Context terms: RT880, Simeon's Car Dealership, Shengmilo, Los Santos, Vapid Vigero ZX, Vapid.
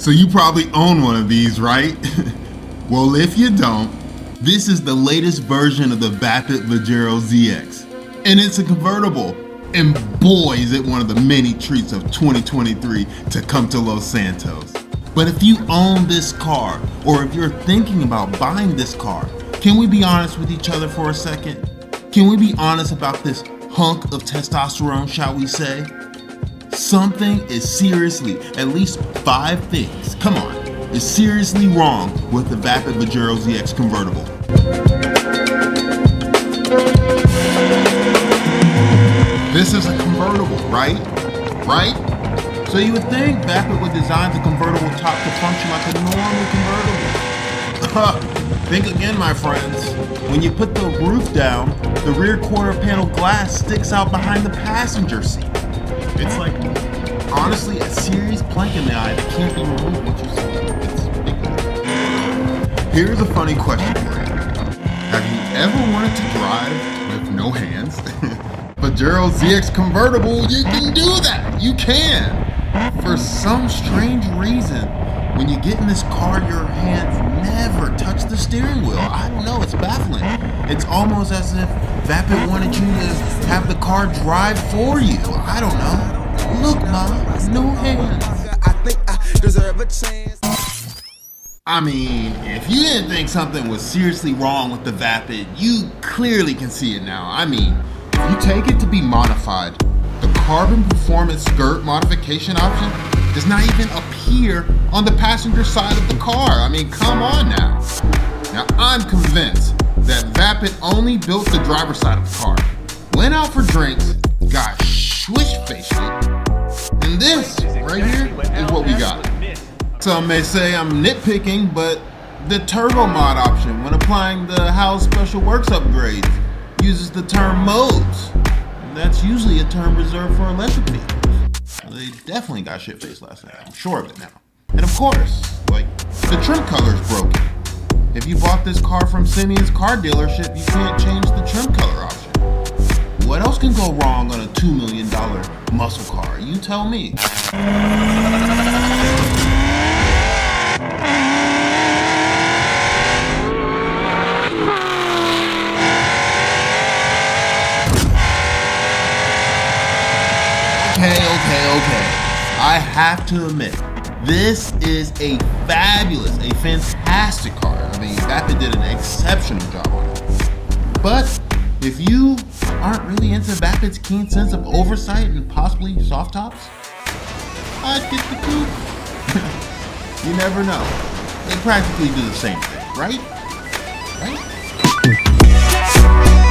So you probably own one of these, right? Well, if you don't, this is the latest version of the Vapid Vigero ZX. And it's a convertible. And boy, is it one of the many treats of 2023 to come to Los Santos. But if you own this car, or if you're thinking about buying this car, can we be honest with each other for a second? Can we be honest about this hunk of testosterone, shall we say? Something is seriously, at least five things, come on, is seriously wrong with the Vapid Vigero ZX convertible. This is a convertible, right? Right? So you would think Vapid would design the convertible top to function like a normal convertible. Think again, my friends. When you put the roof down, the rear quarter panel glass sticks out behind the passenger seat. It's like, honestly, a serious plank in the eye that can't be removed once you see it. Here's a funny question for you. Have you ever wanted to drive with no hands? Vigero ZX convertible, you can do that, you can. For some strange reason, when you get in this car, your hands never touch the steering wheel. I don't know, it's baffling. It's almost as if Vapid wanted you to have the car drive for you. I don't know. Look, Mom, no hands. I think I deserve a chance. I mean, if you didn't think something was seriously wrong with the Vapid, you clearly can see it now. I mean, if you take it to be modified, the carbon performance skirt modification option does not even appear on the passenger side of the car. I mean, come on now. Now, I'm convinced that Vapid only built the driver's side of the car, went out for drinks, got swish-faced, and this right here is what we got. Some may say I'm nitpicking, but the turbo mod option when applying the house special works upgrades uses the term modes. That's usually a term reserved for electric vehicles. They definitely got shit-faced last night, I'm sure of it now. And of course, like, the trim color's broken. If you bought this car from Simeon's Car Dealership, you can't change the trim color option. What else can go wrong on a $2 million muscle car? You tell me. Okay, I have to admit, this is a fabulous, a fantastic car. I mean, Vapid did an exceptional job on it. But if you aren't really into Vapid's keen sense of oversight and possibly soft tops, I'd get the coupe. You never know. They practically do the same thing, right? Right?